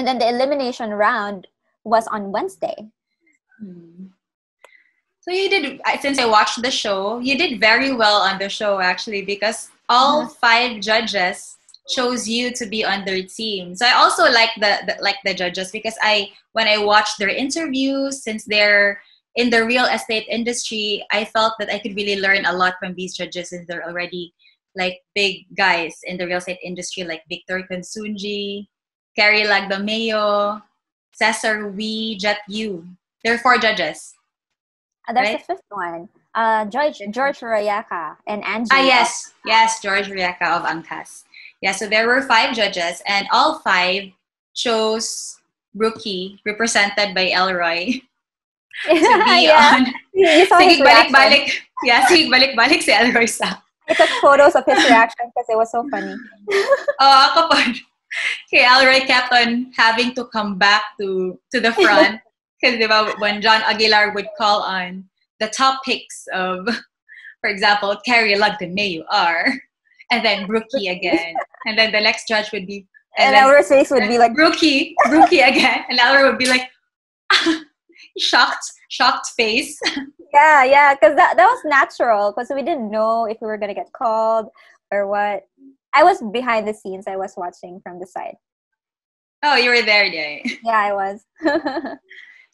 And then the elimination round was on Wednesday. Mm. So you did, since I watched the show, you did very well on the show actually, because all five judges chose you to be on their team. So I also like the judges, because when I watched their interviews, since they're in the real estate industry, I felt that I could really learn a lot from these judges, since they're already like big guys in the real estate industry, like Victor Konsunji, Cary Lagdameo, Cesar Wee, Jet U. There are four judges. There's the fifth one. George Ryaka and Andrew. Ah, yes. Yes, George Ryaka of ANCAS. Yeah, so there were five judges, and all five chose Brookie, represented by Elroy, to be on. You saw his reaction. Balik, yeah, balik si Elroy sa. I took photos of his reaction because it was so funny. Ako po. Okay, Alrae kept on having to come back to the front, because when John Aguilar would call on the top picks of, for example, Cary Lagdameo are, and then Brookie again, and then the next judge would be, and our face would be like Brookie again, and Alrae would be like shocked face. Yeah, because that was natural, because we didn't know if we were gonna get called or what. I was behind the scenes. I was watching from the side. Oh, you were there, Jay. Yeah, I was.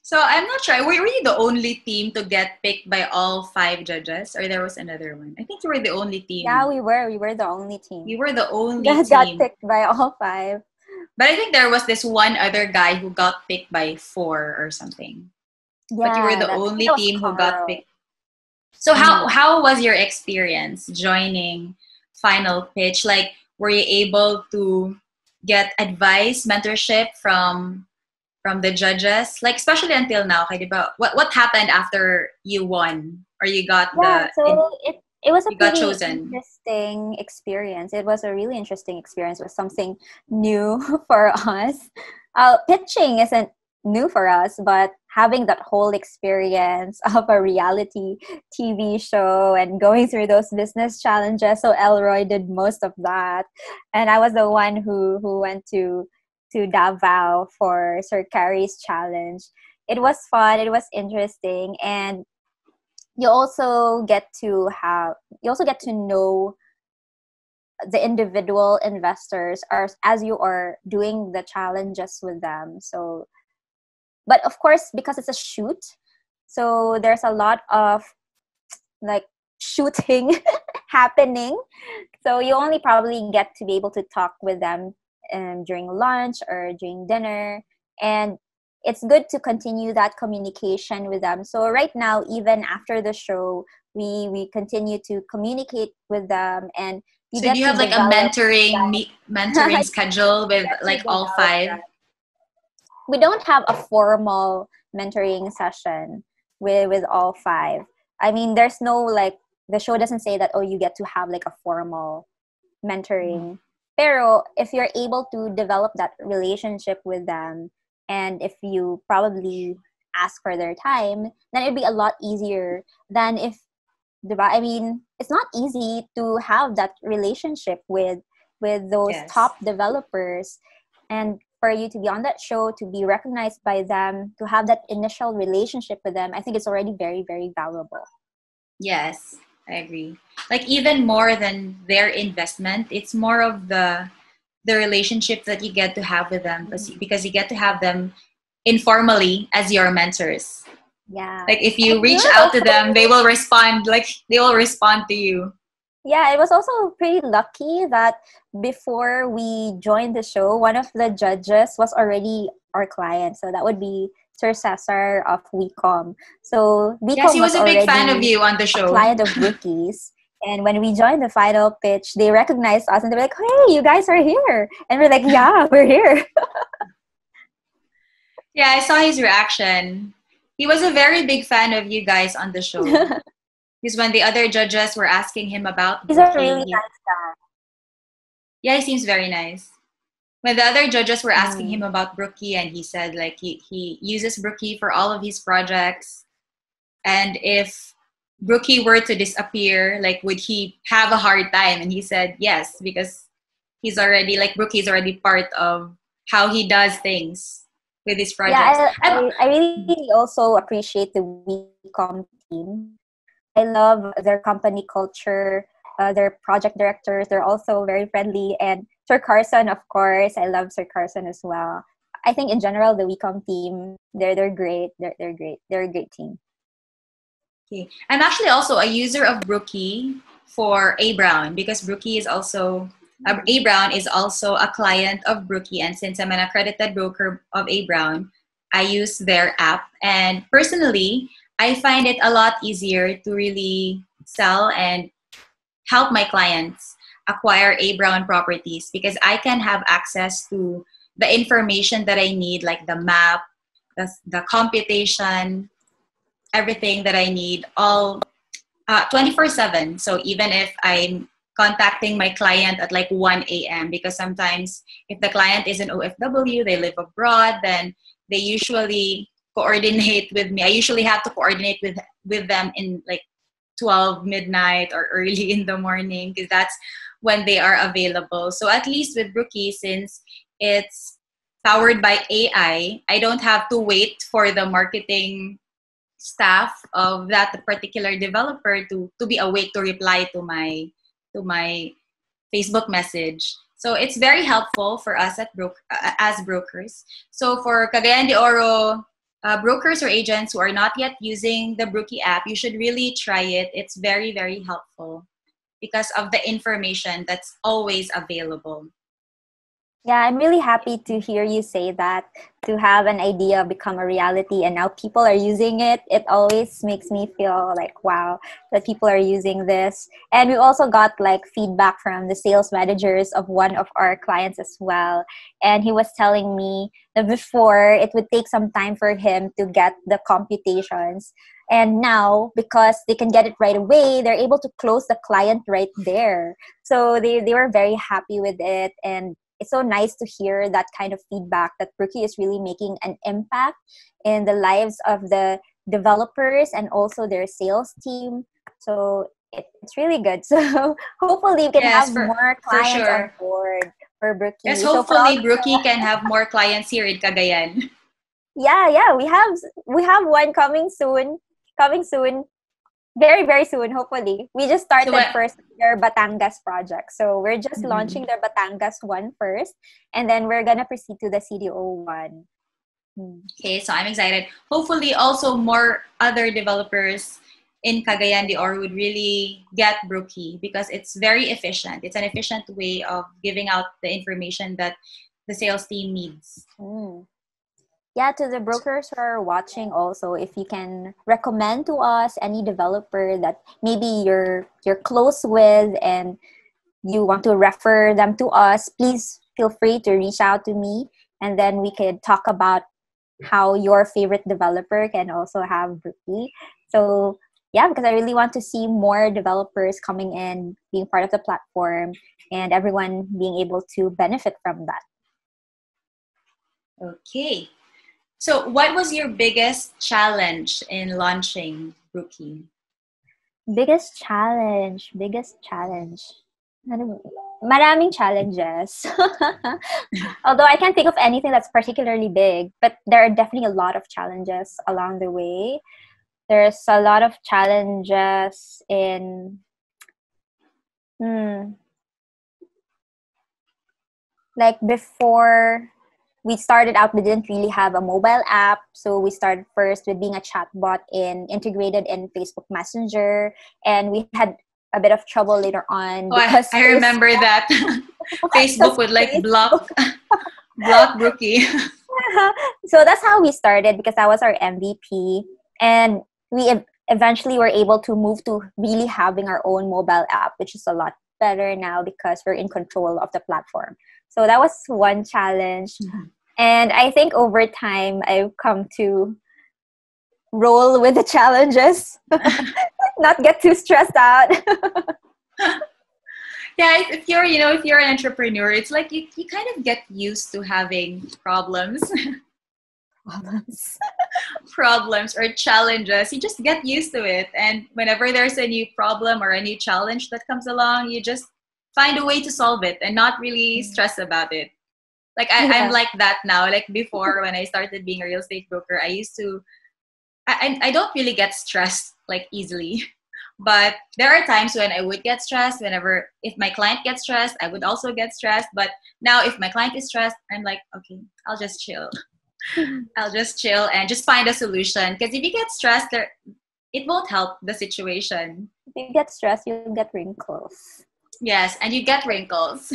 So I'm not sure. Were you the only team to get picked by all five judges? Or there was another one? I think you were the only team. Yeah, we were. We were the only team. We were the only team. Got picked by all five. But I think there was this one other guy who got picked by four or something. Yeah, but you were the only team who got picked. So how was your experience joining Final Pitch? Like, were you able to get advice, mentorship from the judges? Like, especially until now, what happened after you won, or you got it was a pretty interesting experience. It was a really interesting experience. It was something new for us. Pitching isn't new for us, but having that whole experience of a reality TV show and going through those business challenges. So Elroy did most of that. And I was the one who went to Davao for Sir Cary's challenge. It was fun. It was interesting. And you also get to know the individual investors as you are doing the challenges with them. But of course, because it's a shoot, so there's a lot of like shooting happening. So you only probably get to be able to talk with them during lunch or during dinner. And it's good to continue that communication with them. So right now, even after the show, we continue to communicate with them. And do you have like a mentoring schedule with like all five? That. We don't have a formal mentoring session with all five. I mean, there's no like, the show doesn't say that, oh, you get to have like a formal mentoring. Pero if you're able to develop that relationship with them, and if you probably ask for their time, then it'd be a lot easier than if, I mean, it's not easy to have that relationship with those top developers, and for you to be on that show, to be recognized by them, to have that initial relationship with them, I think it's already very, very valuable. Yes, I agree. Like, even more than their investment, it's more of the relationship that you get to have with them, because you get to have them informally as your mentors. Yeah. Like, if you reach out to them, they will respond. Like, they will respond to you. Yeah, it was also pretty lucky that before we joined the show, one of the judges was already our client. So that would be Sir Cesar of Wee Com. So Wee Com, yes, he was a big fan of you on the show. A client of Brookie's. And when we joined the Final Pitch, they recognized us and they were like, hey, you guys are here. And we're like, yeah, we're here. Yeah, I saw his reaction. He was a very big fan of you guys on the show. Because when the other judges were asking him about... He's a really nice guy. Yeah, he seems very nice. When the other judges were asking him about Brookie, and he said like he uses Brookie for all of his projects. And if Brookie were to disappear, like, would he have a hard time? And he said yes, because Brookie's already part of how he does things with his projects. Yeah, I really also appreciate the Wee Com team. I love their company culture, their project directors. They're also very friendly. And Sir Carson, of course. I love Sir Carson as well. I think in general, the Wee Com team, they're great. They're great. They're a great team. Okay. I'm actually also a user of Brookie for A Brown, because Brookie is also... A Brown is also a client of Brookie, and since I'm an accredited broker of A Brown, I use their app. And personally, I find it a lot easier to really sell and help my clients acquire A Brown properties, because I can have access to the information that I need, like the map, the computation, everything that I need, all 24/7. So even if I'm contacting my client at like 1 a.m. because sometimes if the client is an OFW, they live abroad, then they usually coordinate with me. I usually have to coordinate with them in like 12 midnight or early in the morning, because that's when they are available. So at least with Brookie, since it's powered by AI, I don't have to wait for the marketing staff of that particular developer to be awake to reply to my Facebook message. So it's very helpful for us as brokers. So for Cagayan de Oro brokers or agents who are not yet using the Brookie app, you should really try it. It's very, very helpful because of the information that's always available. Yeah, I'm really happy to hear you say that. To have an idea become a reality and now people are using it, it always makes me feel like, wow, that people are using this. And we also got like feedback from the sales managers of one of our clients as well. And he was telling me that before it would take some time for him to get the computations. And now, because they can get it right away, they're able to close the client right there. So they were very happy with it. And it's so nice to hear that kind of feedback that Brookie is really making an impact in the lives of the developers and also their sales team. So it's really good. So hopefully we can have more clients on board for Brookie. Yes, hopefully Brookie can have more clients here in Cagayan. Yeah, we have one coming soon. Very, very soon, hopefully. We just started first their Batangas project. So we're just launching their Batangas one first, and then we're going to proceed to the CDO one. Okay, so I'm excited. Hopefully also more other developers in Cagayan de Oro would really get Brookie because it's very efficient. It's an efficient way of giving out the information that the sales team needs. Yeah, to the brokers who are watching also, if you can recommend to us any developer that maybe you're close with and you want to refer them to us, please feel free to reach out to me, and then we can talk about how your favorite developer can also have Brookie. So yeah, because I really want to see more developers coming in, being part of the platform, and everyone being able to benefit from that. Okay. So what was your biggest challenge in launching Brookie? Biggest challenge. Maraming challenges. Although I can't think of anything that's particularly big, but there are definitely a lot of challenges along the way. There's a lot of challenges in... Like before... We started out, we didn't really have a mobile app. So we started first with being a chatbot integrated in Facebook Messenger. And we had a bit of trouble later on. Oh, I remember that. Facebook would like block Brookie. So that's how we started because that was our MVP. And we eventually were able to move to really having our own mobile app, which is a lot better now because we're in control of the platform. So that was one challenge. And I think over time, I've come to roll with the challenges, not get too stressed out. Yeah, if you're an entrepreneur, it's like you kind of get used to having problems. Problems or challenges. You just get used to it. And whenever there's a new problem or a new challenge that comes along, you just find a way to solve it and not really stress about it. Like I'm like that now. Like before, when I started being a real estate broker, I used to, I don't really get stressed like easily. But there are times when I would get stressed. Whenever, if my client gets stressed, I would also get stressed. But now if my client is stressed, I'm like, okay, I'll just chill. I'll just chill and just find a solution. Because if you get stressed, it won't help the situation. If you get stressed, you'll get wrinkles. Yes, and you get wrinkles.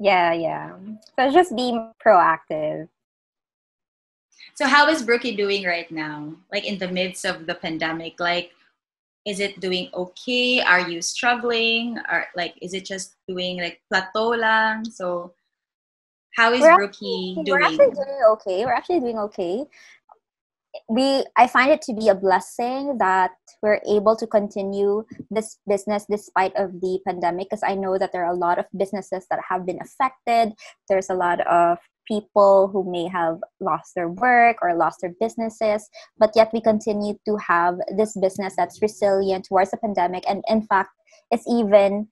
Yeah. So just be proactive. So how is Brookie doing right now? Like in the midst of the pandemic, like is it doing okay? Are you struggling? Or like is it just doing like plateau lang? So how is Brookie doing? We're actually doing okay. I find it to be a blessing that we're able to continue this business despite of the pandemic, because I know that there are a lot of businesses that have been affected. There's a lot of people who may have lost their work or lost their businesses, but yet we continue to have this business that's resilient towards the pandemic, and in fact it's even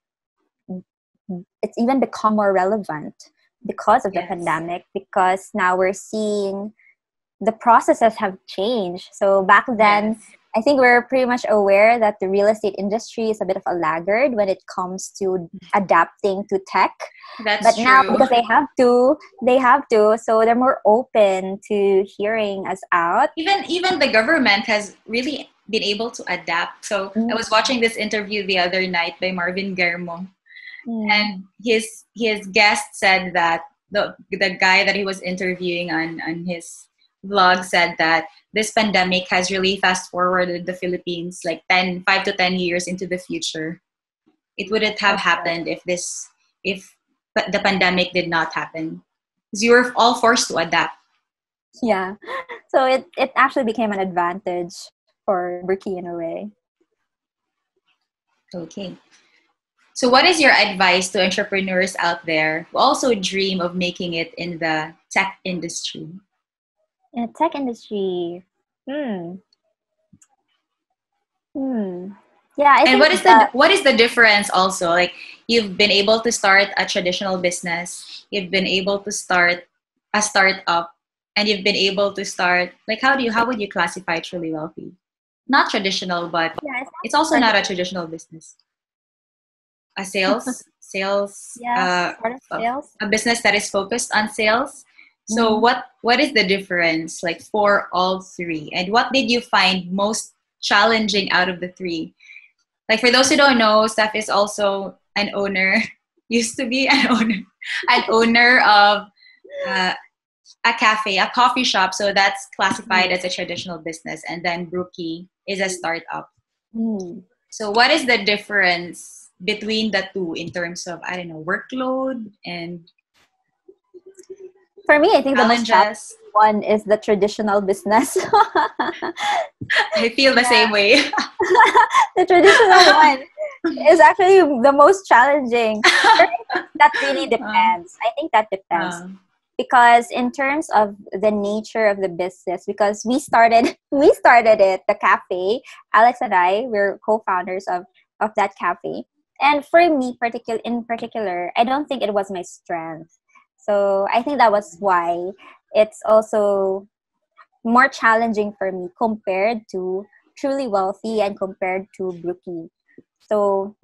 become more relevant because of the pandemic, because now we're seeing the processes have changed. So back then, I think we're pretty much aware that the real estate industry is a bit of a laggard when it comes to adapting to tech. That's true. Now, because they have to. So they're more open to hearing us out. Even the government has really been able to adapt. So I was watching this interview the other night by Marvin Guermont, and his guest said that the guy that he was interviewing on his vlog said that this pandemic has really fast forwarded the Philippines like 5 to 10 years into the future. It wouldn't have happened if the pandemic did not happen, because you were all forced to adapt. Yeah, so it actually became an advantage for Brookie in a way. Okay, so what is your advice to entrepreneurs out there who also dream of making it in the tech industry? In the tech industry, yeah. And what is the difference also? Like you've been able to start a traditional business, you've been able to start a startup, and you've been able to start like how would you classify Truly Wealthy? Not traditional, but it's also not a traditional business. A sales, sort of sales, a business that is focused on sales. So what is the difference like for all three, and what did you find most challenging out of the three? Like for those who don't know, Steph is also an owner, used to be an owner of a cafe, a coffee shop. So that's classified as a traditional business, and then Brookie is a startup. So what is the difference between the two in terms of workload and? For me, I think the most challenging one is the traditional business. I feel the same way. The traditional one is actually the most challenging. That really depends. I think that depends. Because in terms of the nature of the business, because we started it, the cafe, Alex and I, we're co-founders of that cafe. And for me in particular, I don't think it was my strength. So I think that was why it's also more challenging for me compared to Truly Wealthy and compared to Brookie. So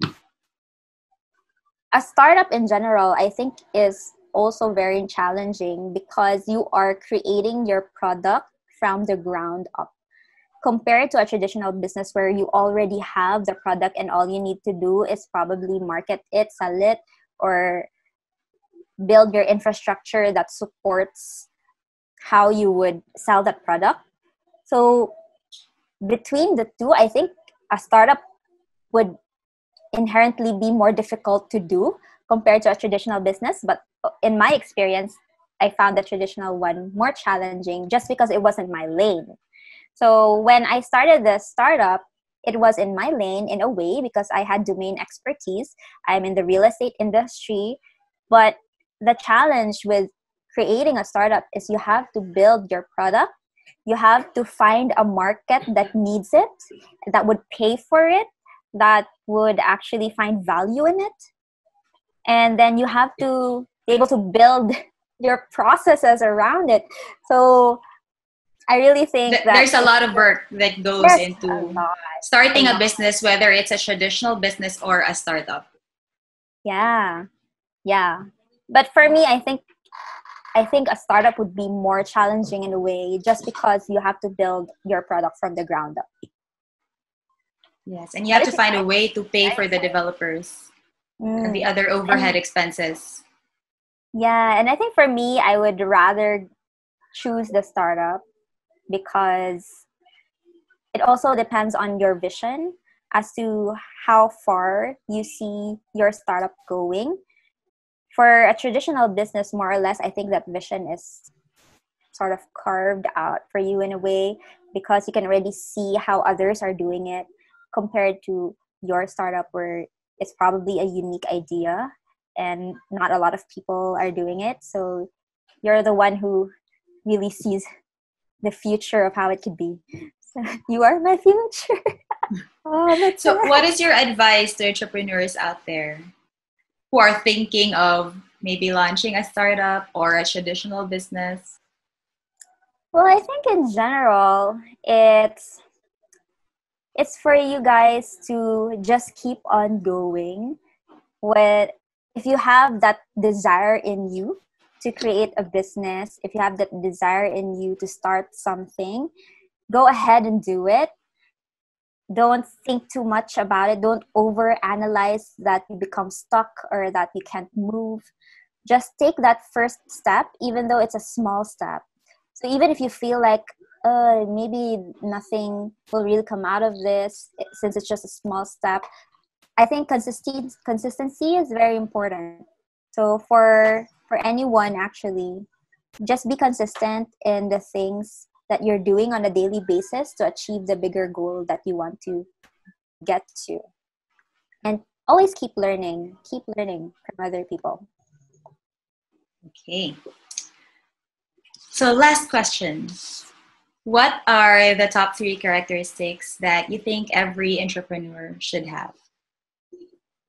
a startup in general, I think, is also very challenging because you are creating your product from the ground up. Compared to a traditional business where you already have the product and all you need to do is probably market it, sell it, or build your infrastructure that supports how you would sell that product. So between the two, I think a startup would inherently be more difficult to do compared to a traditional business. But in my experience, I found the traditional one more challenging just because it wasn't my lane. So when I started the startup, it was in my lane in a way because I had domain expertise. I'm in the real estate industry, but the challenge with creating a startup is you have to build your product. You have to find a market that needs it, that would pay for it, that would actually find value in it. And then you have to be able to build your processes around it. So I really think that there's a lot of work that goes into starting a business, whether it's a traditional business or a startup. Yeah. Yeah. But for me, I think a startup would be more challenging in a way, just because you have to build your product from the ground up. Yes, and you have to find a way to pay for the developers and the other overhead expenses. Yeah, and I think for me, I would rather choose the startup because it also depends on your vision as to how far you see your startup going. For a traditional business, more or less, I think that vision is sort of carved out for you in a way because you can really see how others are doing it compared to your startup where it's probably a unique idea and not a lot of people are doing it. So you're the one who really sees the future of how it could be. So you are my future. Oh, that's so right. What is your advice to entrepreneurs out there who are thinking of maybe launching a startup or a traditional business? Well, I think in general, it's for you guys to just keep on going. If you have that desire in you to create a business, if you have that desire in you to start something, go ahead and do it. Don't think too much about it. Don't overanalyze that you become stuck or that you can't move. Just take that first step, even though it's a small step. So even if you feel like, maybe nothing will really come out of this since it's just a small step, I think consistency is very important. So for anyone, actually, just be consistent in the things that you're doing on a daily basis to achieve the bigger goal that you want to get to. And always keep learning from other people. Okay. So last question. What are the top 3 characteristics that you think every entrepreneur should have?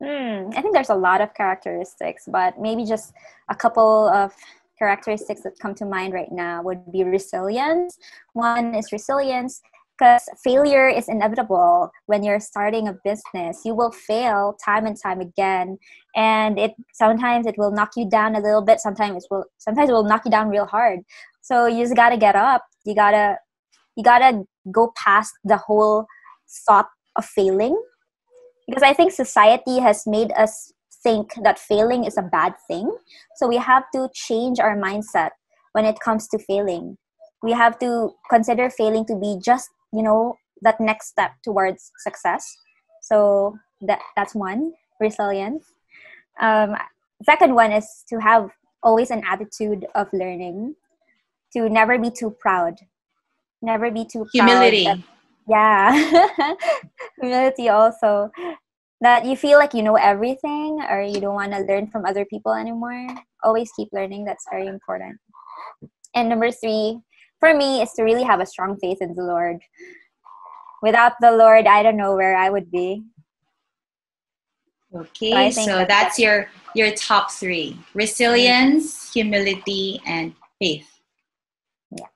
I think there's a lot of characteristics, but maybe just a couple of characteristics that come to mind right now would be resilience. One is resilience because failure is inevitable when you're starting a business. You will fail time and time again, and sometimes it will knock you down a little bit. Sometimes it will knock you down real hard. So you just gotta get up. You gotta go past the whole thought of failing, because I think society has made us think that failing is a bad thing. So we have to change our mindset when it comes to failing. We have to consider failing to be just, that next step towards success. So that's one, resilience. Second one is to have always an attitude of learning, to never be too proud. Never be too proud. Humility. Yeah. Humility also. That you feel like you know everything or you don't want to learn from other people anymore. Always keep learning. That's very important. And number 3, for me, is to really have a strong faith in the Lord. Without the Lord, I don't know where I would be. Okay, so that's your top 3. Resilience, humility, and faith. Yeah.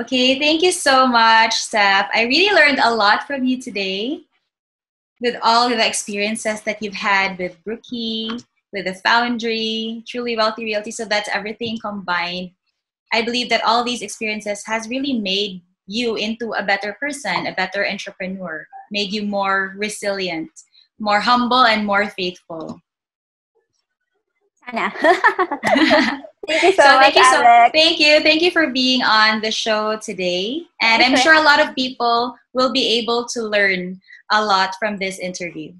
Okay, thank you so much, Steph. I really learned a lot from you today, with all of the experiences that you've had with Brookie, with the Foundry, Truly Wealthy Realty, so that's everything combined. I believe that all these experiences has really made you into a better person, a better entrepreneur, made you more resilient, more humble, and more faithful. Sana. Thank you for being on the show today. And I'm sure a lot of people will be able to learn a lot from this interview.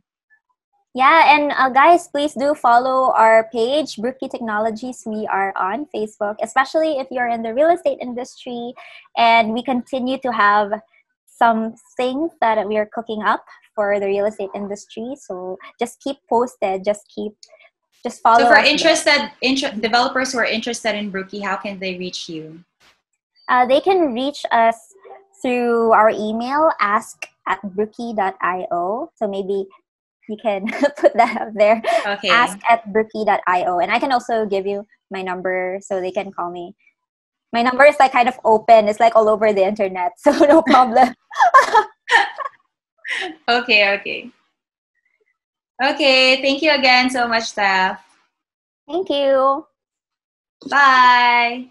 Yeah, and guys, please do follow our page, Brooky Technologies. We are on Facebook, especially if you're in the real estate industry. And we continue to have some things that we are cooking up for the real estate industry. So just keep posted. Just follow. So for developers who are interested in Brookie, how can they reach you? They can reach us through our email, ask@brookie.io. So maybe you can put that up there. Okay. Ask at brookie.io. And I can also give you my number so they can call me. My number is like kind of open. It's like all over the internet. So no problem. Okay. Thank you again so much, Steph. Thank you. Bye.